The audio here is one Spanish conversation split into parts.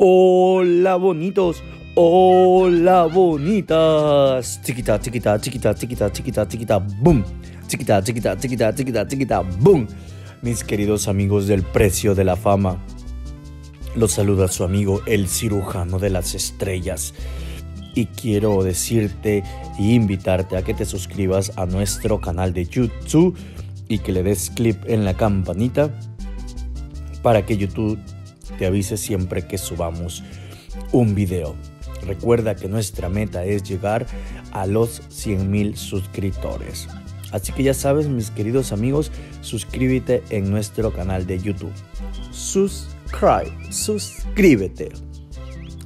Hola bonitos, hola bonitas. Chiquita, chiquita, chiquita, chiquita, chiquita, chiquita, boom. Chiquita, chiquita, chiquita, chiquita, chiquita, boom. Mis queridos amigos del precio de la fama, los saluda su amigo el cirujano de las estrellas. Y quiero decirte y invitarte a que te suscribas a nuestro canal de YouTube y que le des clic en la campanita para que YouTube te avise siempre que subamos un video. Recuerda que nuestra meta es llegar a los 100,000 suscriptores. Así que ya sabes, mis queridos amigos, suscríbete en nuestro canal de YouTube. Suscríbete.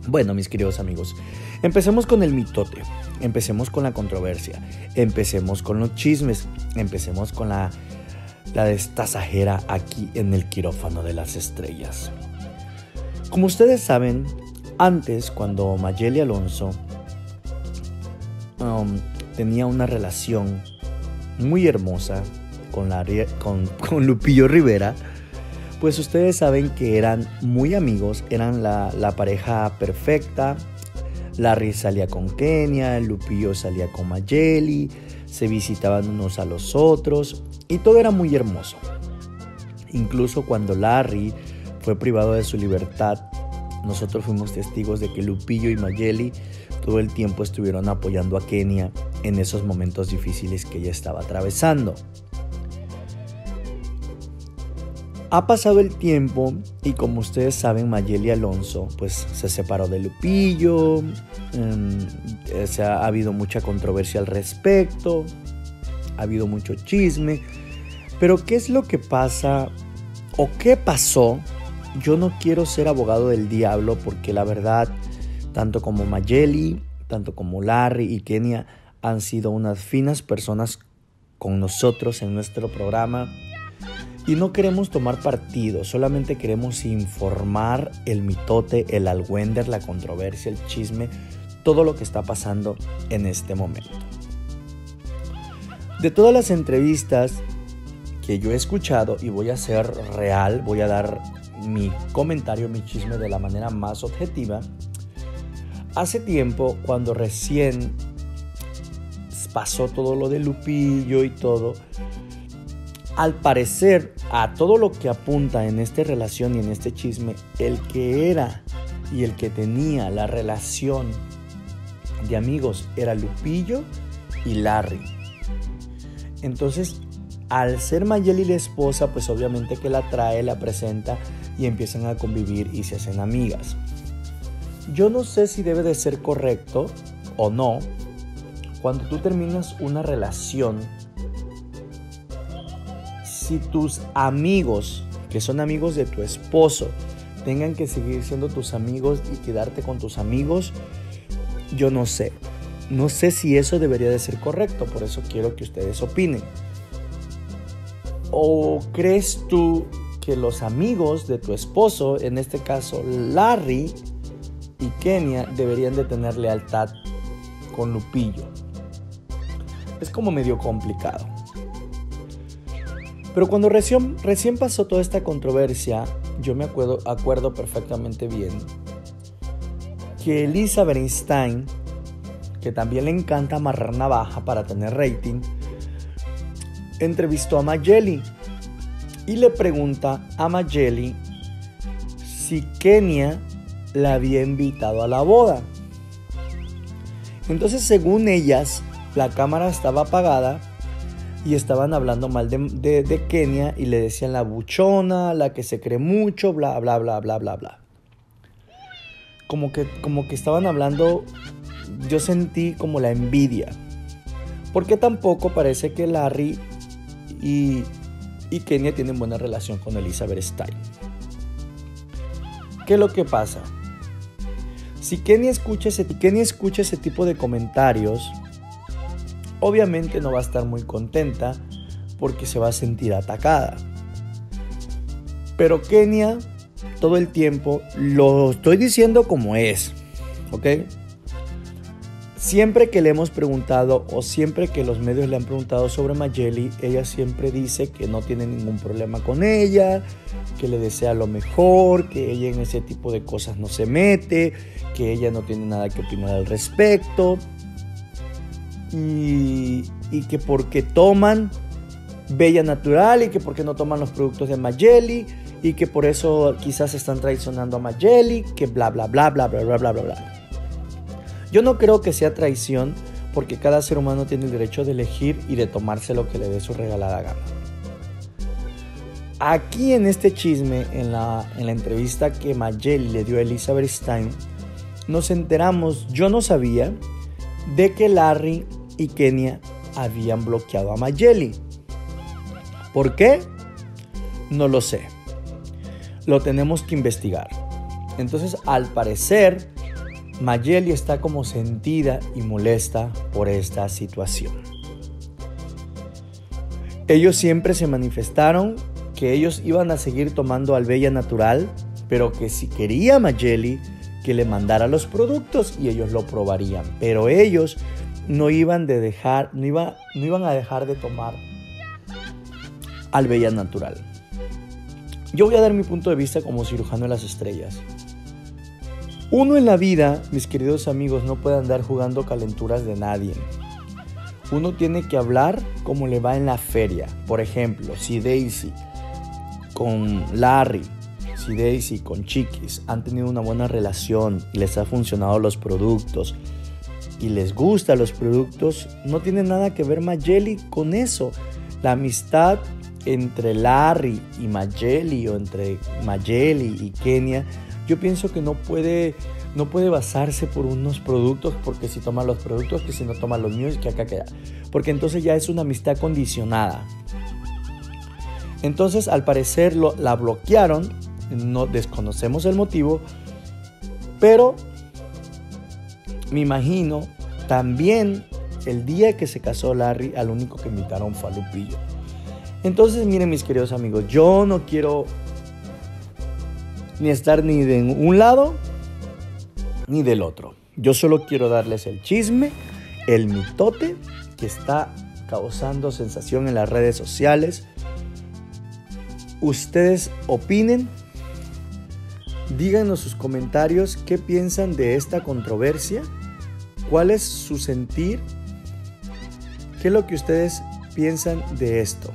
Bueno, mis queridos amigos, empecemos con el mitote, empecemos con la controversia, empecemos con los chismes, empecemos con la destasajera aquí en el quirófano de las estrellas. Como ustedes saben, antes cuando Mayeli Alonso tenía una relación muy hermosa con Lupillo Rivera, pues ustedes saben que eran muy amigos, eran la pareja perfecta. Larry salía con Kenia, Lupillo salía con Mayeli, se visitaban unos a los otros y todo era muy hermoso. Incluso cuando Larry fue privado de su libertad, nosotros fuimos testigos de que Lupillo y Mayeli todo el tiempo estuvieron apoyando a Kenia en esos momentos difíciles que ella estaba atravesando. Ha pasado el tiempo y como ustedes saben, Mayeli Alonso pues se separó de Lupillo, ha habido mucha controversia al respecto, ha habido mucho chisme. Pero ¿qué es lo que pasa o qué pasó? Yo no quiero ser abogado del diablo porque la verdad, tanto como Mayeli, tanto como Larry y Kenia han sido unas finas personas con nosotros en nuestro programa. Y no queremos tomar partido, solamente queremos informar el mitote, el algüender, la controversia, el chisme, todo lo que está pasando en este momento. De todas las entrevistas que yo he escuchado, y voy a ser real, voy a dar mi comentario, mi chisme de la manera más objetiva. Hace tiempo, cuando recién pasó todo lo de Lupillo y todo, al parecer, a todo lo que apunta en esta relación y en este chisme, el que era y el que tenía la relación de amigos era Lupillo y Larry. Entonces, al ser Mayeli la esposa, pues obviamente que la trae, la presenta y empiezan a convivir y se hacen amigas. Yo no sé si debe de ser correcto o no, cuando tú terminas una relación, si tus amigos, que son amigos de tu esposo, tengan que seguir siendo tus amigos y quedarte con tus amigos, yo no sé. No sé si eso debería de ser correcto, por eso quiero que ustedes opinen. ¿O crees tú que los amigos de tu esposo, en este caso Larry y Kenia, deberían de tener lealtad con Lupillo? Es como medio complicado. Pero cuando recién pasó toda esta controversia, yo me acuerdo perfectamente bien que Elisa Berentay, que también le encanta amarrar navaja para tener rating, entrevistó a Mayeli y le pregunta a Mayeli si Kenia la había invitado a la boda. Entonces, según ellas, la cámara estaba apagada y estaban hablando mal de Kenia y le decían la buchona, la que se cree mucho, bla, bla, bla, bla, bla, bla. Como que estaban hablando, yo sentí como la envidia. Porque tampoco parece que Larry y Kenia tienen buena relación con Elizabeth Stein. ¿Qué es lo que pasa? Si Kenia escucha ese tipo de comentarios, obviamente no va a estar muy contenta porque se va a sentir atacada. Pero Kenia todo el tiempo, lo estoy diciendo como es, ¿ok? Siempre que le hemos preguntado o siempre que los medios le han preguntado sobre Mayeli, ella siempre dice que no tiene ningún problema con ella, que le desea lo mejor, que ella en ese tipo de cosas no se mete, que ella no tiene nada que opinar al respecto y que porque toman Bella Natural y que porque no toman los productos de Mayeli y que por eso quizás están traicionando a Mayeli, que bla bla bla bla bla bla bla bla bla. Yo no creo que sea traición porque cada ser humano tiene el derecho de elegir y de tomarse lo que le dé su regalada gana. Aquí en este chisme, en la entrevista que Mayeli le dio a Elizabeth Stein, nos enteramos, yo no sabía, de que Larry y Kenia habían bloqueado a Mayeli. ¿Por qué? No lo sé. Lo tenemos que investigar. Entonces, al parecer, Mayeli está como sentida y molesta por esta situación. Ellos siempre se manifestaron que ellos iban a seguir tomando al Bella Natural, pero que si quería Mayeli que le mandara los productos y ellos lo probarían. Pero ellos no iban a dejar de tomar al Bella Natural. Yo voy a dar mi punto de vista como cirujano de las estrellas. Uno en la vida, mis queridos amigos, no puede andar jugando calenturas de nadie. Uno tiene que hablar como le va en la feria. Por ejemplo, si Daisy con Larry, si Daisy con Chiquis han tenido una buena relación y les ha funcionado los productos y les gustan los productos, no tiene nada que ver Mayeli con eso. La amistad entre Larry y Mayeli o entre Mayeli y Kenia, yo pienso que no puede basarse por unos productos, porque si toma los productos, que si no toma los míos, que acá queda. Porque entonces ya es una amistad condicionada. Entonces, al parecer, la bloquearon. No desconocemos el motivo. Pero me imagino también el día que se casó Larry, al único que invitaron fue a Lupillo. Entonces, miren, mis queridos amigos, yo no quiero ni estar ni de un lado ni del otro. Yo solo quiero darles el chisme, el mitote que está causando sensación en las redes sociales. Ustedes opinen, díganos sus comentarios, qué piensan de esta controversia, cuál es su sentir, qué es lo que ustedes piensan de esto.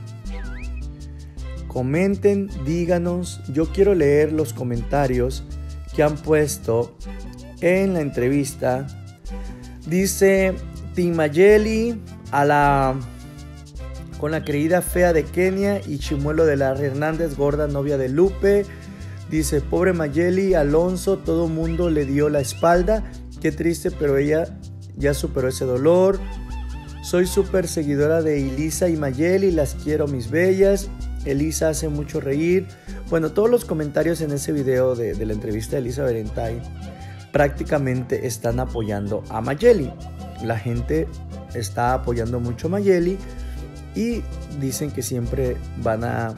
Comenten, díganos, yo quiero leer los comentarios que han puesto en la entrevista. Dice Team Mayeli con la creída fea de Kenia y chimuelo de Larry Hernández, gorda novia de Lupe. Dice, pobre Mayeli Alonso, todo mundo le dio la espalda, qué triste, pero ella ya superó ese dolor. Soy súper seguidora de Elisa y Mayeli, las quiero mis bellas. Elisa hace mucho reír. Bueno, todos los comentarios en ese video de la entrevista de Elisa Berentay prácticamente están apoyando a Mayeli. La gente está apoyando mucho a Mayeli y dicen que siempre van a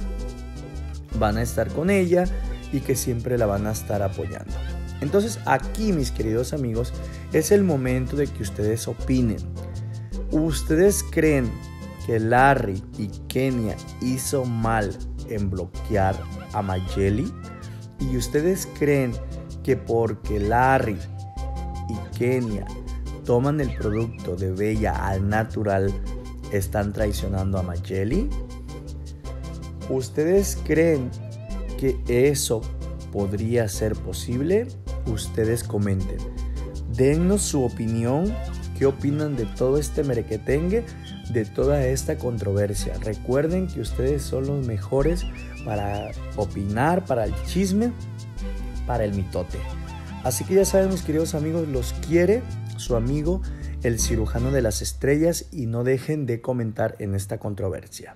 estar con ella y que siempre la van a estar apoyando. Entonces aquí, mis queridos amigos, es el momento de que ustedes opinen. ¿Ustedes creen que Larry y Kenia hizo mal en bloquear a Mayeli? ¿Y ustedes creen que porque Larry y Kenia toman el producto de Bella al natural están traicionando a Mayeli? ¿Ustedes creen que eso podría ser posible? Ustedes comenten. Dennos su opinión. ¿Qué opinan de todo este merequetengue, de toda esta controversia? Recuerden que ustedes son los mejores para opinar, para el chisme, para el mitote. Así que ya saben, mis queridos amigos, los quiere su amigo, el cirujano de las estrellas, y no dejen de comentar en esta controversia.